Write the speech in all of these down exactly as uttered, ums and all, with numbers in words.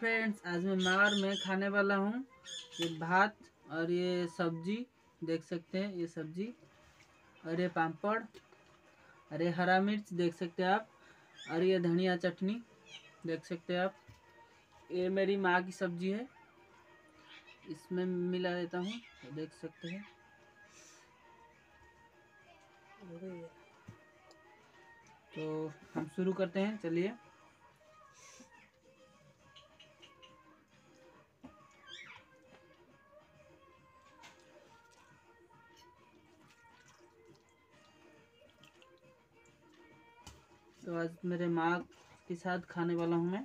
Friends, आज मैं मार में खाने वाला हूँ ये भात और ये सब्जी देख सकते हैं, ये सब्जी और ये पापड़ और ये हरा मिर्च देख सकते हैं आप, और ये धनिया चटनी देख सकते हैं आप। ये मेरी माँ की सब्जी है, इसमें मिला देता हूँ तो देख सकते हैं। तो हम शुरू करते हैं, चलिए। तो आज मेरे माँ के साथ खाने वाला हूँ मैं।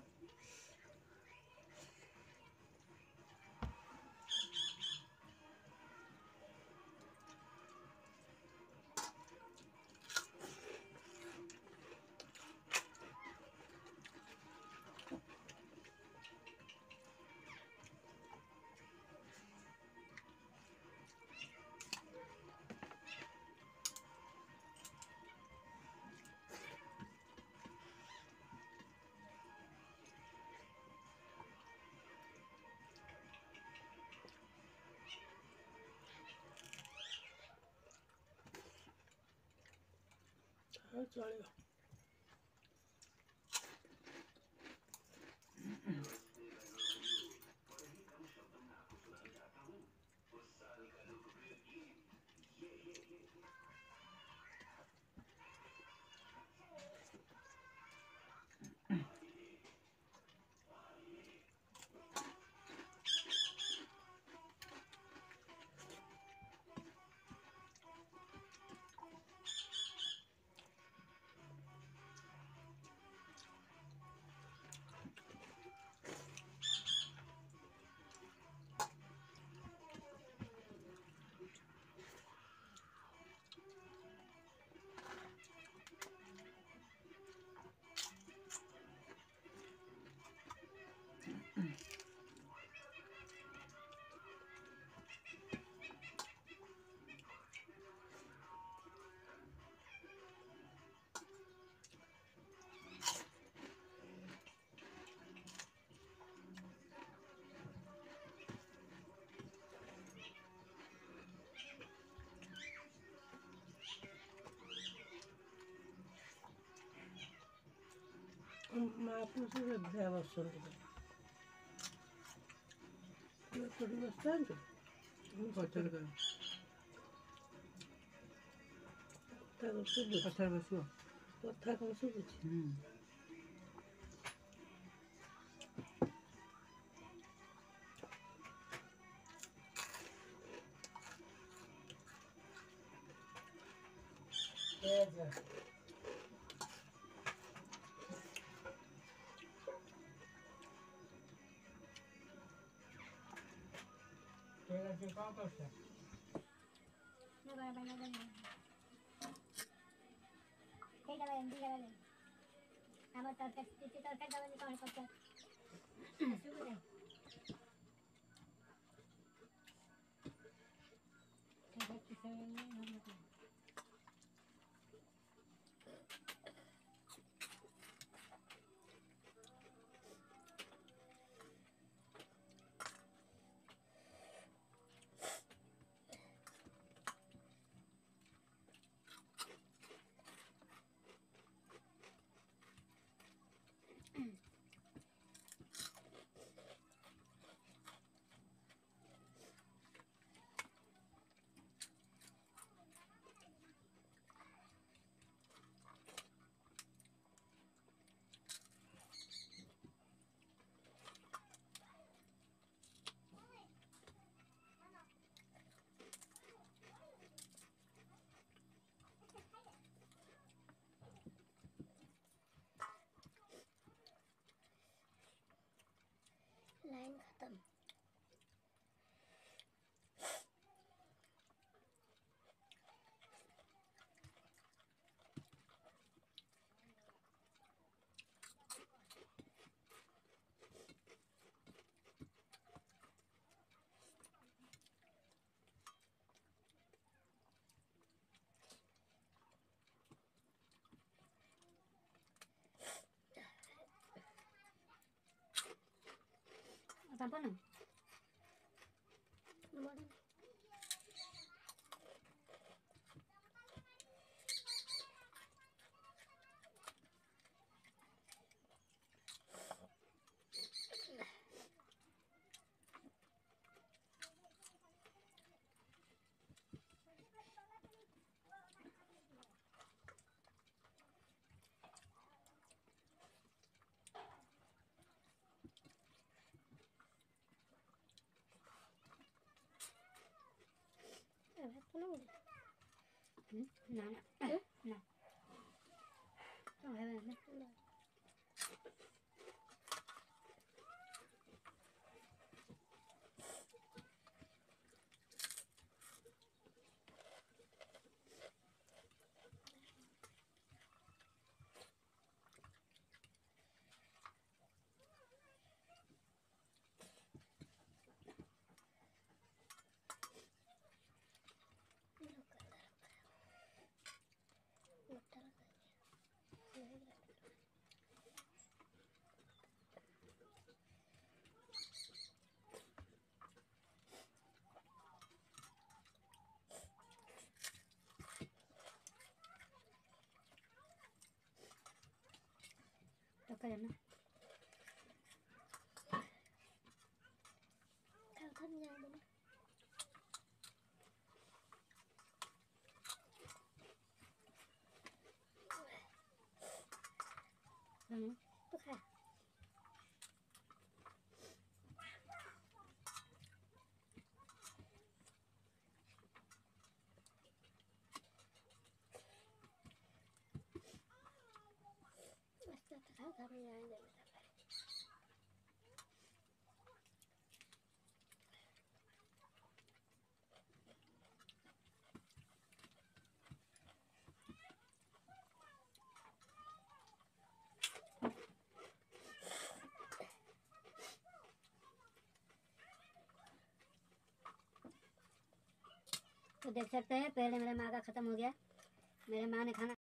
Mm. लाइन खत्म। तब ना ना ना ना तो है ना करना कल खन जा देना हम तो खा I'm going to तो देख सकते हैं पहले मेरे माँ का खत्म हो गया। मेरे माँ ने खाना